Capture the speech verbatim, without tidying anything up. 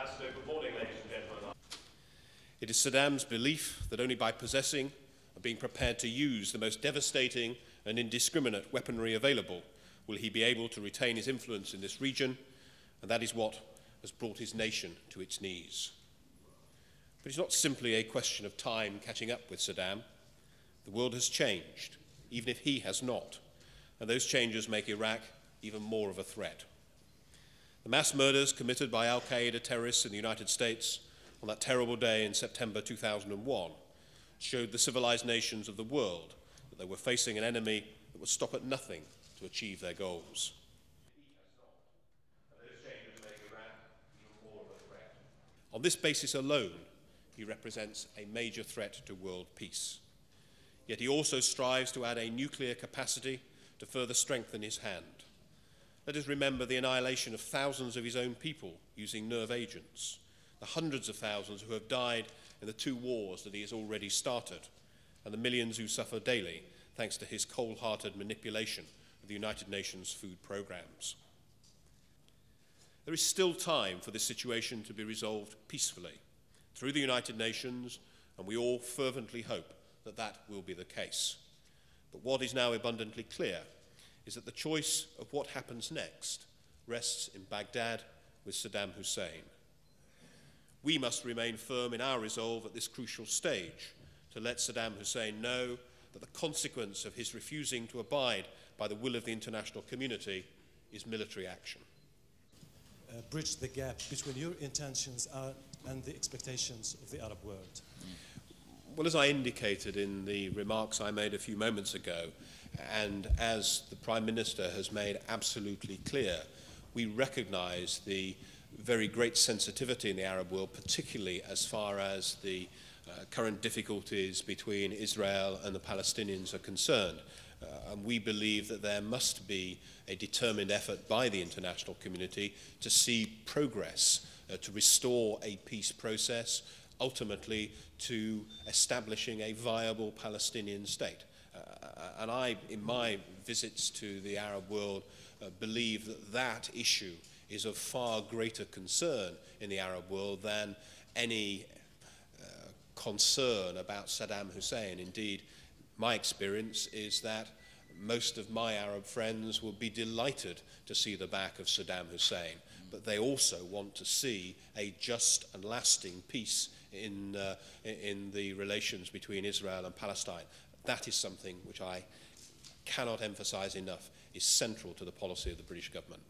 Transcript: Ambassador, good morning, ladies and gentlemen. It is Saddam's belief that only by possessing and being prepared to use the most devastating and indiscriminate weaponry available will he be able to retain his influence in this region, and that is what has brought his nation to its knees. But it's not simply a question of time catching up with Saddam. The world has changed, even if he has not, and those changes make Iraq even more of a threat. The mass murders committed by al-Qaeda terrorists in the United States on that terrible day in September two thousand one showed the civilized nations of the world that they were facing an enemy that would stop at nothing to achieve their goals. On this basis alone, he represents a major threat to world peace. Yet he also strives to add a nuclear capacity to further strengthen his hand. Let us remember the annihilation of thousands of his own people using nerve agents, the hundreds of thousands who have died in the two wars that he has already started, and the millions who suffer daily thanks to his cold-hearted manipulation of the United Nations food programs. There is still time for this situation to be resolved peacefully through the United Nations, and we all fervently hope that that will be the case. But what is now abundantly clear is that the choice of what happens next rests in Baghdad with Saddam Hussein. We must remain firm in our resolve at this crucial stage to let Saddam Hussein know that the consequence of his refusing to abide by the will of the international community is military action. Uh, bridge the gap between your intentions uh, and the expectations of the Arab world? Well, as I indicated in the remarks I made a few moments ago, and as the Prime Minister has made absolutely clear, we recognise the very great sensitivity in the Arab world, particularly as far as the uh, current difficulties between Israel and the Palestinians are concerned. Uh, and we believe that there must be a determined effort by the international community to see progress, uh, to restore a peace process, ultimately to establishing a viable Palestinian state. Uh, and I, in my visits to the Arab world, uh, believe that that issue is of far greater concern in the Arab world than any uh, concern about Saddam Hussein. Indeed, my experience is that most of my Arab friends will be delighted to see the back of Saddam Hussein, but they also want to see a just and lasting peace in, uh, in the relations between Israel and Palestine. That is something which I cannot emphasize enough is central to the policy of the British government.